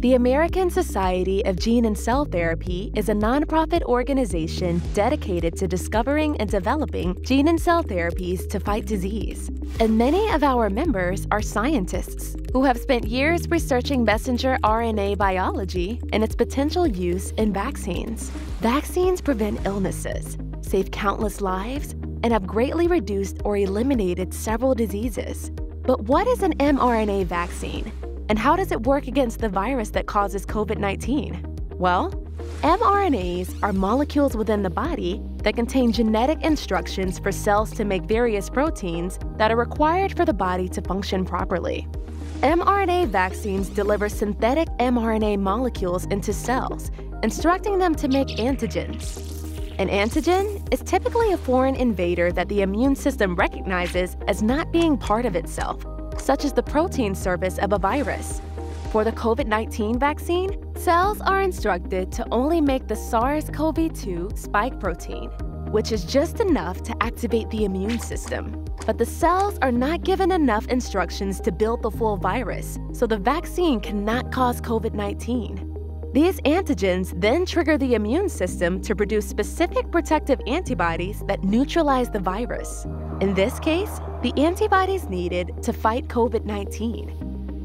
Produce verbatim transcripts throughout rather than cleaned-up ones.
The American Society of Gene and Cell Therapy is a nonprofit organization dedicated to discovering and developing gene and cell therapies to fight disease. And many of our members are scientists who have spent years researching messenger R N A biology and its potential use in vaccines. Vaccines prevent illnesses, save countless lives, and have greatly reduced or eliminated several diseases. But what is an mRNA vaccine? And how does it work against the virus that causes COVID nineteen? Well, mRNAs are molecules within the body that contain genetic instructions for cells to make various proteins that are required for the body to function properly. mRNA vaccines deliver synthetic mRNA molecules into cells, instructing them to make antigens. An antigen is typically a foreign invader that the immune system recognizes as not being part of itself, such as the protein surface of a virus. For the COVID nineteen vaccine, cells are instructed to only make the SARS CoV two spike protein, which is just enough to activate the immune system. But the cells are not given enough instructions to build the full virus, so the vaccine cannot cause COVID nineteen. These antigens then trigger the immune system to produce specific protective antibodies that neutralize the virus. In this case, the antibodies needed to fight COVID nineteen.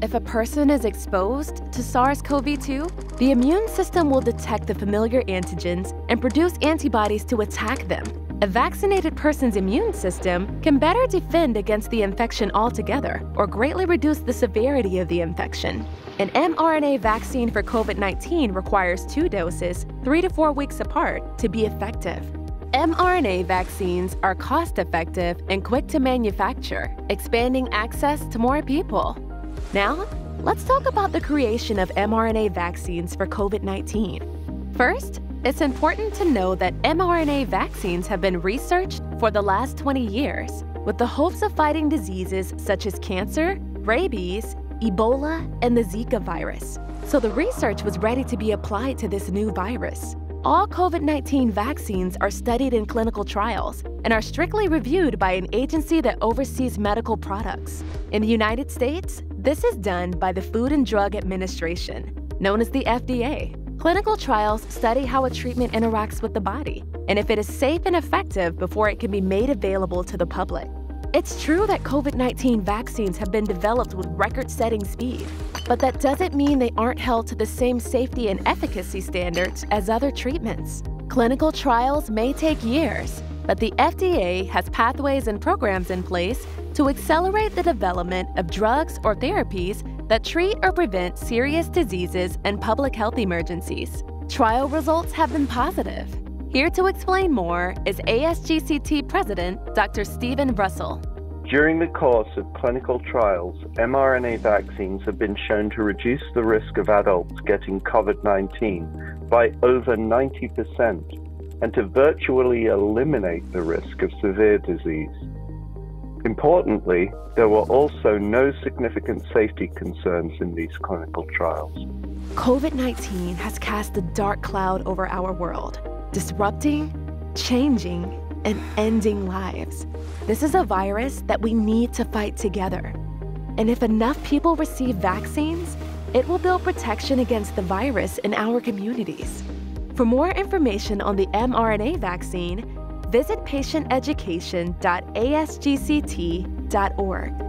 If a person is exposed to SARS CoV two, the immune system will detect the familiar antigens and produce antibodies to attack them. A vaccinated person's immune system can better defend against the infection altogether or greatly reduce the severity of the infection. An mRNA vaccine for COVID nineteen requires two doses, three to four weeks apart, to be effective. mRNA vaccines are cost-effective and quick to manufacture, expanding access to more people. Now, let's talk about the creation of mRNA vaccines for COVID nineteen. First, it's important to know that mRNA vaccines have been researched for the last twenty years with the hopes of fighting diseases such as cancer, rabies, Ebola, and the Zika virus. So the research was ready to be applied to this new virus. All COVID nineteen vaccines are studied in clinical trials and are strictly reviewed by an agency that oversees medical products. In the United States, this is done by the Food and Drug Administration, known as the F D A. Clinical trials study how a treatment interacts with the body and if it is safe and effective before it can be made available to the public. It's true that COVID nineteen vaccines have been developed with record-setting speed, but that doesn't mean they aren't held to the same safety and efficacy standards as other treatments. Clinical trials may take years, but the F D A has pathways and programs in place to accelerate the development of drugs or therapies that treat or prevent serious diseases and public health emergencies. Trial results have been positive. Here to explain more is A S G C T President Doctor Steven Russell. During the course of clinical trials, mRNA vaccines have been shown to reduce the risk of adults getting COVID nineteen by over ninety percent and to virtually eliminate the risk of severe disease. Importantly, there were also no significant safety concerns in these clinical trials. COVID nineteen has cast a dark cloud over our world, disrupting, changing, and ending lives. This is a virus that we need to fight together. And if enough people receive vaccines, it will build protection against the virus in our communities. For more information on the mRNA vaccine, visit patient education dot A S G C T dot org.